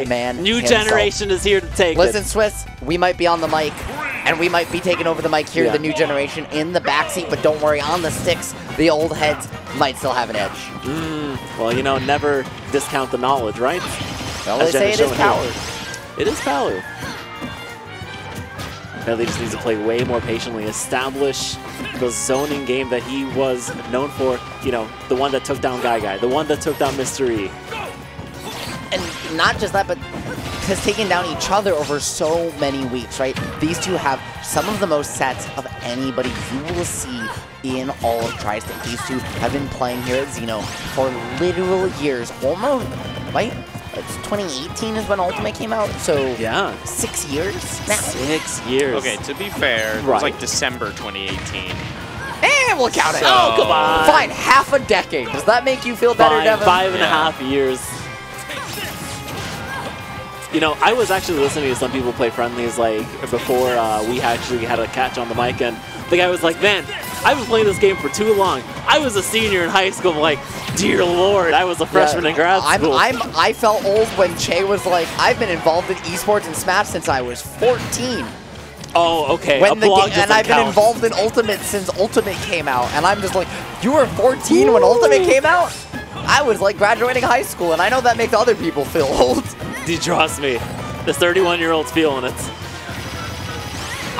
Hey man, new himself. Generation is here to take it. Listen, Swiss, we might be on the mic, and we might be taking over the mic here, the new generation, in the backseat, but don't worry, on the sticks, the old heads might still have an edge. Well, you know, never discount the knowledge, right? Well, they say it is power. It is power. Meli just needs to play way more patiently, establish the zoning game that he was known for, you know, the one that took down Guy, the one that took down Mr. E. And not just that, but has taken down each other over so many weeks, right? These two have some of the most sets of anybody you will see in all of Tri-State. These two have been playing here at Xeno for literal years, almost, right? It's 2018 is when Ultimate came out, so yeah, 6 years now. 6 years. Okay, to be fair, it was like December 2018. And we'll count it. Oh, come on. Fine, half a decade. Does that make you feel better, Devin? 5.5 years. You know, I was actually listening to some people play friendlies, like, before we actually had a catch on the mic, and the guy was like, man, I've been playing this game for too long. I was a senior in high school. I'm like, dear Lord, I was a freshman in grad school. I felt old when Che was like, I've been involved in esports and Smash since I was 14. Oh, okay. When I've been involved in Ultimate since Ultimate came out, and I'm just like, you were 14 when Ultimate came out? I was, like, graduating high school, and I know that makes other people feel old. Trust me, this 31-year-old's feeling it.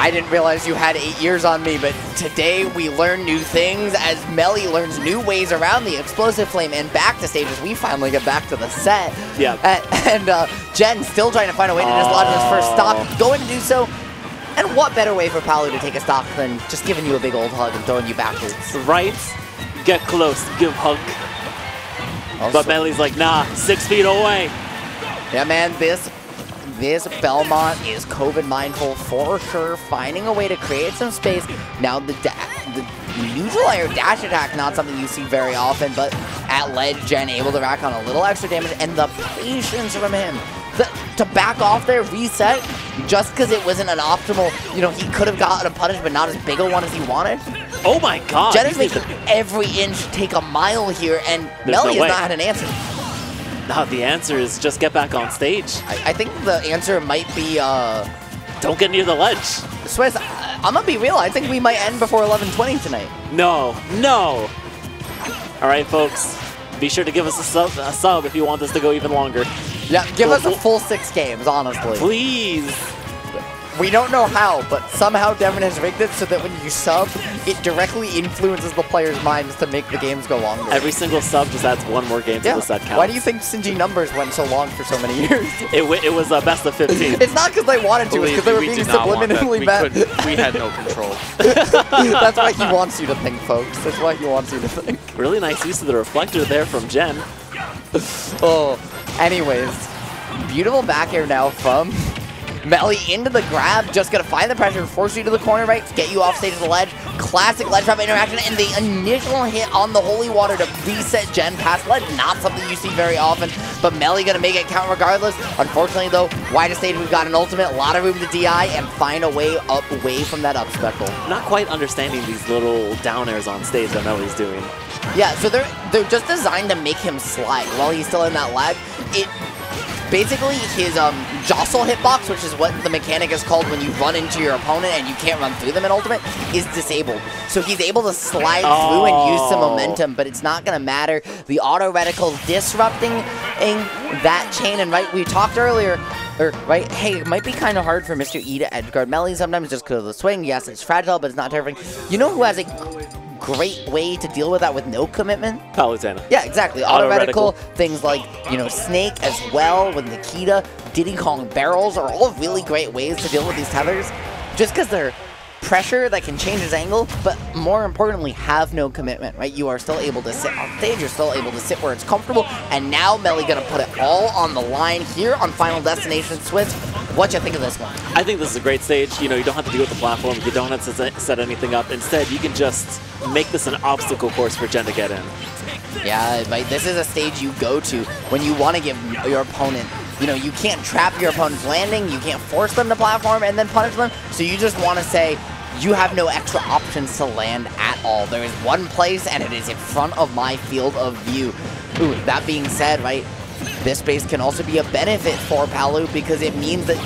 I didn't realize you had 8 years on me, but today we learn new things as Meli learns new ways around the explosive flame and back to stages. We finally get back to the set. Yeah. And Gen still trying to find a way to dislodge his first stock. Going to do so. And what better way for Palu to take a stock than just giving you a big old hug and throwing you backwards? Right? Get close. Give hug. Also, but Meli's like, nah, 6 feet away. Yeah, man, this Belmont is COVID mindful for sure, finding a way to create some space. Now, the neutral air dash attack, not something you see very often, but at ledge, Gen able to rack on a little extra damage, and the patience from him to back off there, reset, just because it wasn't an optimal, you know, he could have gotten a punish, but not as big a one as he wanted. Oh my god. Gen is making every inch take a mile here, and Meli has not had an answer. No, the answer is just get back on stage. I think the answer might be don't get near the ledge. Swiss, I'm going to be real. I think we might end before 11:20 tonight. No, no. All right, folks, be sure to give us a sub if you want this to go even longer. Yeah, give us a full 6 games, honestly. Please. We don't know how, but somehow Devin has rigged it so that when you sub, it directly influences the players' minds to make the games go longer. Every single sub just adds one more game to the set count. Why do you think Sinji numbers went so long for so many years? It was a best of 15. It's not because they wanted to, it's because they were being subliminally bad. We had no control. That's why he wants you to think, folks. That's why he wants you to think. Really nice use of the reflector there from Gen. Oh, anyways, beautiful back air now from Meli into the grab, just gonna find the pressure, force you to the corner right, get you off stage of the ledge. Classic ledge trap interaction, and the initial hit on the holy water to reset Gen past ledge. Not something you see very often, but Meli gonna make it count regardless. Unfortunately though, wide of stage, we've got an ultimate, a lot of room to DI, and find a way up away from that up speckle. Not quite understanding these little down airs on stage that Meli's doing. Yeah, so they're just designed to make him slide while he's still in that lag. Basically, his jostle hitbox, which is what the mechanic is called when you run into your opponent and you can't run through them in Ultimate, is disabled. So he's able to slide through and use some momentum, but it's not going to matter. The auto reticle disrupting that chain, and we talked earlier, hey, it might be kind of hard for Mr. E to edgeguard Meli sometimes just because of the swing. Yes, it's fragile, but it's not terrifying. You know who has a great way to deal with that with no commitment? Palutena. Yeah, exactly. Auto-reticle, things like, you know, Snake as well with Nikita, Diddy Kong barrels are all really great ways to deal with these tethers just because they're pressure that can change his angle, but more importantly, have no commitment, right? You are still able to sit on stage, you're still able to sit where it's comfortable, and now Meli gonna put it all on the line here on Final Destination. Swiss, what you think of this one? I think this is a great stage. You know, you don't have to deal with the platform, you don't have to set anything up. Instead, you can just make this an obstacle course for Gen to get in. Yeah, right, this is a stage you go to when you want to give your opponent, you know, you can't trap your opponent's landing, you can't force them to platform and then punish them, so you just want to say, you have no extra options to land at all. There is one place, and it is in front of my field of view. Ooh, that being said, right, This base can also be a benefit for Palu because it means that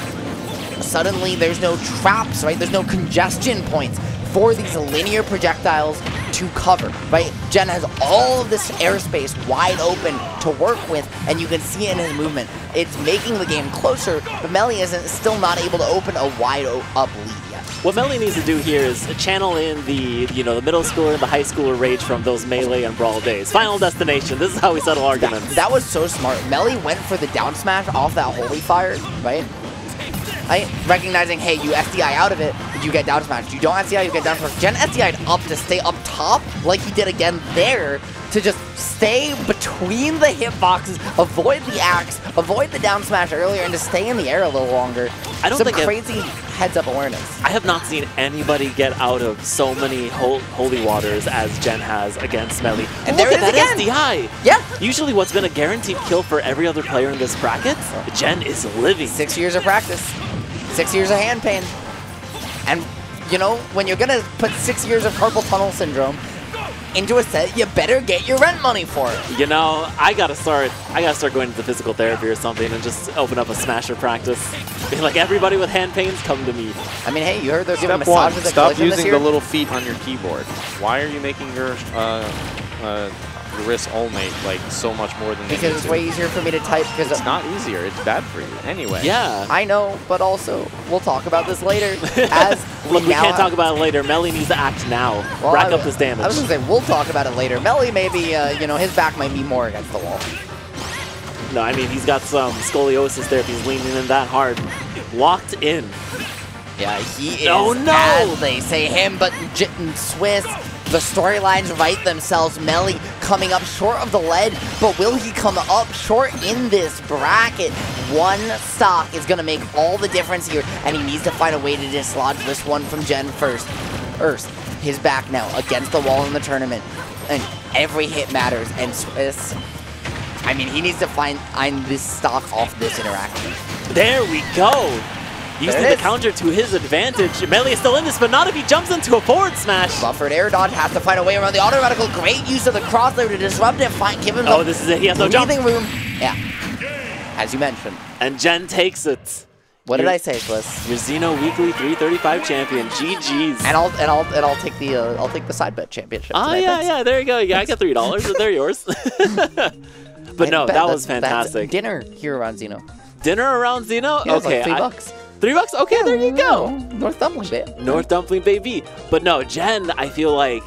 suddenly there's no traps, right? There's no congestion points for these linear projectiles to cover, right? Gen has all of this airspace wide open to work with, and you can see it in his movement. It's making the game closer, but Meli isn't still not able to open a wide up lead yet. What Meli needs to do here is channel in the middle schooler and the high schooler rage from those Melee and Brawl days. Final Destination, this is how we settle arguments. That was so smart. Meli went for the down smash off that Holy Fire, right? Recognizing, hey, you SDI out of it, you get down smashed. You don't SDI, you get down smashed. Gen SDI'd up to stay up top, like he did again there, to just stay between the hitboxes, avoid the axe, avoid the down smash earlier, and just stay in the air a little longer. I don't think crazy heads-up awareness. I have not seen anybody get out of so many holy waters as Gen has against Meli. And there it is again. SDI. Yeah. Usually what's been a guaranteed kill for every other player in this bracket, Gen is living. 6 years of practice. 6 years of hand pain. And, you know, when you're going to put 6 years of carpal tunnel syndrome into a set, you better get your rent money for it. You know, I gotta start going to the physical therapy or something and just open up a smasher practice. Be like, everybody with hand pains, come to me. I mean, hey, you heard they're giving massages at Collision this year? Stop using the little feet on your keyboard. Why are you making your wrist ultimate like so much more than because it's way easier for me to type because it's not easier, it's bad for you anyway. Yeah, I know, but also we'll talk about this later. As we can't talk about it later. Meli needs to act now. Well, rack up his damage. I was gonna say we'll talk about it later. Meli, maybe you know, his back might be more against the wall. No, I mean, he's got some scoliosis there if he's leaning in that hard. Locked in. Yeah, he is. Oh no! As they say, him, but Swiss. The storylines write themselves. Meli coming up short of the lead, but will he come up short in this bracket? One stock is going to make all the difference here, and he needs to find a way to dislodge this one from Gen first. Erst, his back now against the wall in the tournament, and every hit matters. And Swiss, I mean, he needs to find this stock off this interaction. There we go. Using the counter to his advantage. Meli is still in this, but not if he jumps into a forward smash. Buffered air dodge, has to find a way around the automatical. Great use of the cross there to disrupt it. Give him this is it. He has no jump. Room. Yeah, as you mentioned. And Gen takes it. What did I say, Swiss? Your Xeno Weekly 335 champion. GG's. And I'll take the I'll take the side bet championship. Oh yeah, yeah. There you go. Yeah, I got $3. They're yours. But no, that was fantastic. Dinner here around Xeno. Dinner around Xeno. Yeah, okay, like $3. $3? Okay, yeah, there you go. North Dumpling, baby. North Dumpling, baby. But no, Gen, I feel like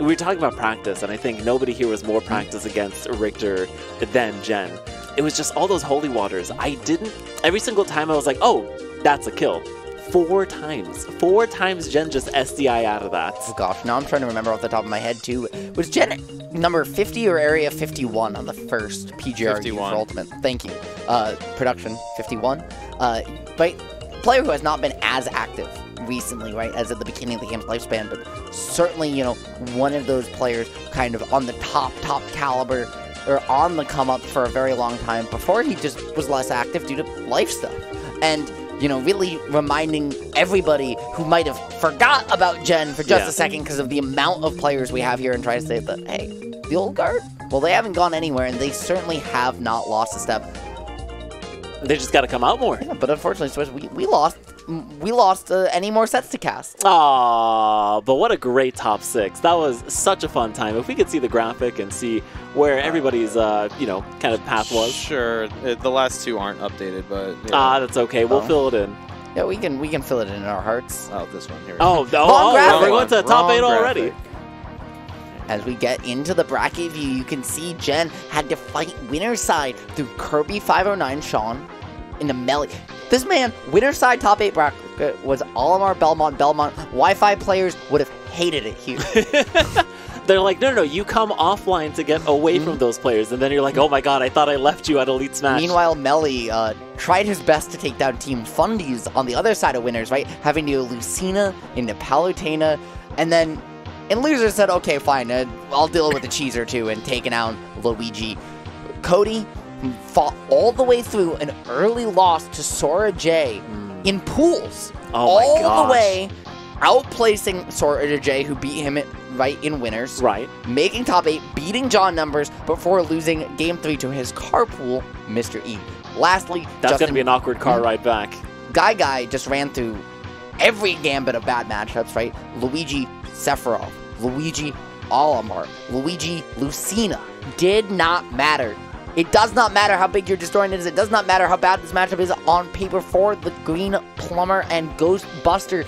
we were talking about practice, and I think nobody here was more practice against Richter than Gen. It was just all those holy waters. Every single time I was like, oh, that's a kill. Four times Gen just SDI out of that. Oh gosh, now I'm trying to remember off the top of my head too. Was Gen number 50 or area 51 on the first PGR for Ultimate? Thank you. Production 51. But player who has not been as active recently, right, as at the beginning of the game's lifespan, but certainly, you know, one of those players kind of on the top caliber or on the come up for a very long time before he just was less active due to life stuff. And you know, really reminding everybody who might have forgot about Gen for just a second because of the amount of players we have here and try to say that, hey, the old guard? Well, they haven't gone anywhere, and they certainly have not lost a step. They just got to come out more. Yeah, but unfortunately, Swiss, we lost any more sets to cast. Aww, but what a great top six. That was such a fun time. If we could see the graphic and see where everybody's, you know, kind of path was. Sure. The last two aren't updated, but... You know. Ah, that's okay. We'll fill it in. Yeah, we can fill it in our hearts. Oh, this one here. Oh, we went to top eight already. As we get into the bracket view, you can see Gen had to fight winner side through Kirby 509 Sean in the Meli. This man, winner side top 8 bracket was Olimar, Belmont. Wi-Fi players would have hated it here. They're like, no, you come offline to get away from those players. And then you're like, oh my god, I thought I left you at Elite Smash. Meanwhile, Meli tried his best to take down Team Fundies on the other side of winners, right? Having to go Lucina into Palutena, and then... And Loser said, okay, fine, I'll deal with the cheese or two, and taking out Luigi. Cody fought all the way through an early loss to Sora J in pools. Oh my gosh. All the way, outplacing Sora J, who beat him right in winners. Right. Making top 8, beating John numbers before losing game 3 to his carpool, Mr. E. Lastly, that's going to be an awkward car ride back. Guy just ran through every gambit of bad matchups, right? Luigi, Sephiroth. Luigi, Olimar. Luigi, Lucina. Did not matter. It does not matter how big your Destroyant is. It does not matter how bad this matchup is on paper for the Green Plumber and Ghostbuster.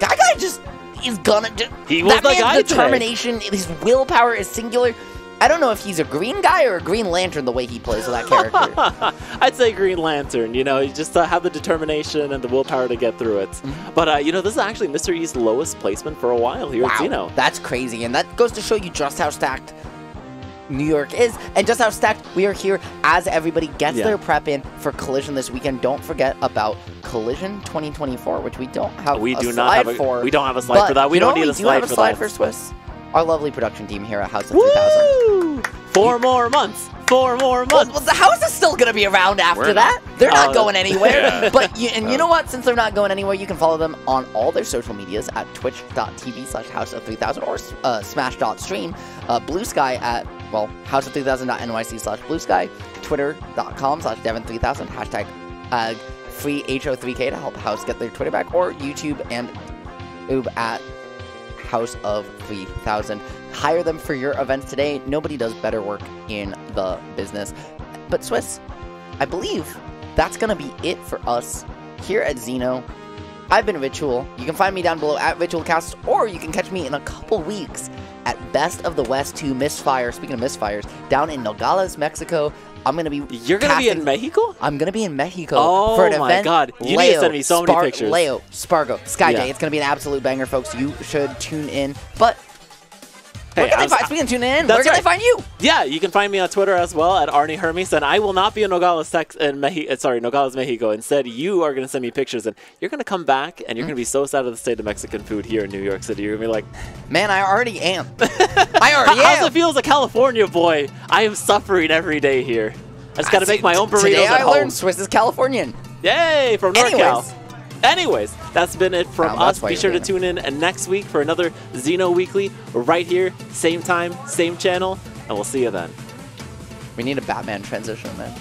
Guy just is gonna do. He was the guy. Determination, his willpower is singular. I don't know if he's a green guy or a Green Lantern the way he plays with that character. I'd say Green Lantern. You know, you just have the determination and the willpower to get through it. But, you know, this is actually Mr. E's lowest placement for a while here at Xeno. That's crazy. And that goes to show you just how stacked New York is, and just how stacked we are here as everybody gets their prep in for Collision this weekend. Don't forget about Collision 2024, which we don't have. We don't have a slide for that. We don't need a slide for Swiss. Our lovely production team here at House of 3000. Four more months. Well, the house is still going to be around after that. They're not going anywhere. But you know what? Since they're not going anywhere, you can follow them on all their social medias at twitch.tv/houseof3000 or smash.stream. Blue Sky at, well, houseof3000.nyc/bluesky. Twitter.com/devin3000. Hashtag freeho3k to help House get their Twitter back. Or YouTube and Oob at House of 3000. Hire them for your events today. Nobody does better work in the business. But Swiss, I believe that's going to be it for us here at Xeno. I've been Ritual. You can find me down below at RitualCast, or you can catch me in a couple weeks at Best of the West 2 Misfire. Speaking of misfires, down in Nogales, Mexico. I'm going to be... You're going to be in Mexico? I'm going to be in Mexico for an event. Oh my god. You need to send me so many pictures. Leo, Spargo, Sky J. It's going to be an absolute banger, folks. You should tune in. But... Hey, where can they find you? Yeah, you can find me on Twitter as well at Arnie Hermes, and I will not be in Nogales, Mexico. Instead, you are going to send me pictures, and you're going to come back, and you're going to be so sad at the state of Mexican food here in New York City. You're going to be like, man, I already am. I already am. How's it feel as a California boy? I am suffering every day here. I just got to make my own burritos at home. I learned Swiss is Californian. Yay, from NorCal. Anyways, that's been it from us. Be sure to tune in next week for another Xeno Weekly right here, same time, same channel, and we'll see you then. We need a Batman transition, man.